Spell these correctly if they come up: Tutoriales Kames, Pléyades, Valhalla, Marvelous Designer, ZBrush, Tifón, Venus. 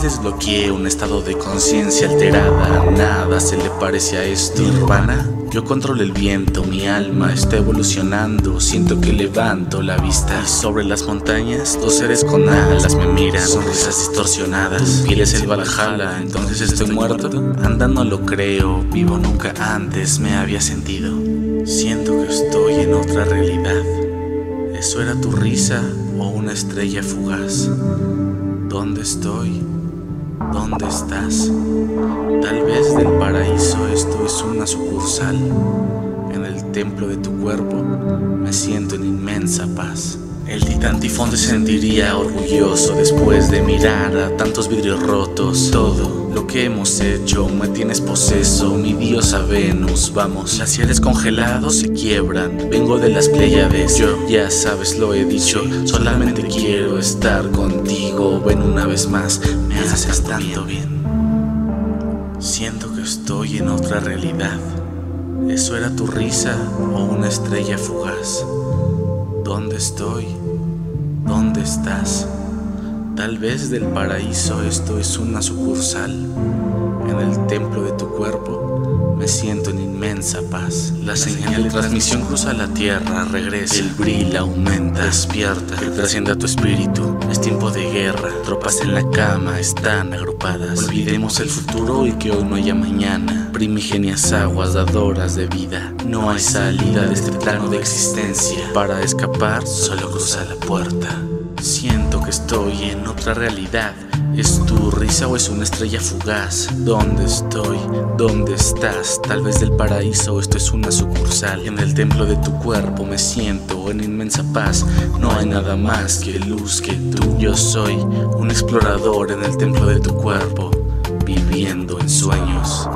Desbloqueé un estado de conciencia alterada. Nada se le parece a esto. Nirvana. Yo controlo el viento, mi alma está evolucionando. Siento que levanto la vista. Y sobre las montañas, dos seres con alas me miran. Sonrisas distorsionadas. Tu piel es el Valhalla, entonces estoy muerto. Anda, no lo creo, vivo, nunca antes me había sentido. Siento que estoy en otra realidad. ¿Eso era tu risa o una estrella fugaz? ¿Dónde estoy? ¿Dónde estás? Tal vez del paraíso esto es una sucursal. En el templo de tu cuerpo me siento en inmensa paz. El titán Tifón se sentiría orgulloso después de mirar a tantos vidrios rotos. Todo lo que hemos hecho me tienes poseso, mi diosa Venus, vamos. Glaciares congelados se quiebran, vengo de las Pléyades. Yo, ya sabes, lo he dicho, solamente quiero estar contigo. Ven una vez más, me haces tanto bien. Siento que estoy en otra realidad. ¿Eso era tu risa o una estrella fugaz? ¿Dónde estoy? ¿Dónde estás? Tal vez del paraíso esto es una sucursal. En el templo de tu cuerpo me siento en inmensa paz. La señal de transmisión cruza la tierra, regresa. El brillo aumenta, despierta, que trascienda tu espíritu. Es tiempo de guerra, tropas en la cama están agrupadas. Olvidemos el futuro y que hoy no haya mañana. Primigenias aguas dadoras de vida. No hay salida de este plano de existencia. Para escapar, solo cruza la puerta. Siento que estoy en otra realidad. ¿Es tu risa o es una estrella fugaz? ¿Dónde estoy? ¿Dónde estás? Tal vez del paraíso esto es una sucursal. En el templo de tu cuerpo me siento en inmensa paz. No hay nada más que luz que tú. Yo soy un explorador en el templo de tu cuerpo, viviendo en sueños.